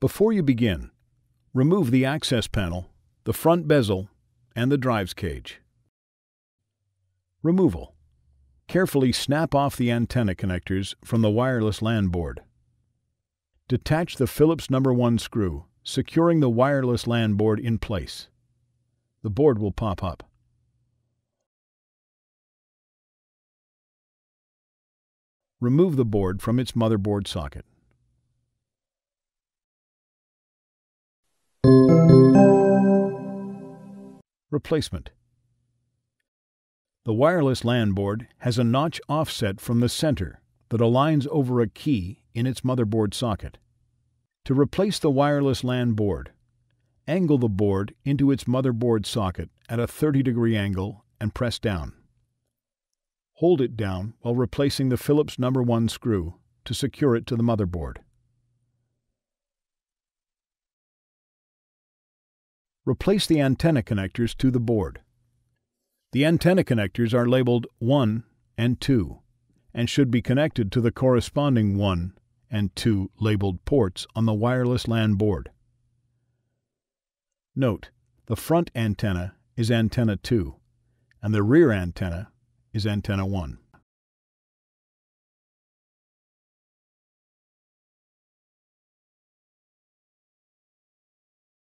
Before you begin, remove the access panel, the front bezel, and the drives cage. Removal. Carefully snap off the antenna connectors from the wireless LAN board. Detach the Phillips #1 screw, securing the wireless LAN board in place. The board will pop up. Remove the board from its motherboard socket. Replacement. The wireless LAN board has a notch offset from the center that aligns over a key in its motherboard socket. To replace the wireless LAN board, angle the board into its motherboard socket at a 30-degree angle and press down. Hold it down while replacing the Phillips #1 screw to secure it to the motherboard. Replace the antenna connectors to the board. The antenna connectors are labeled 1 and 2 and should be connected to the corresponding 1 and 2 labeled ports on the wireless LAN board. Note, the front antenna is antenna 2 and the rear antenna is antenna 1.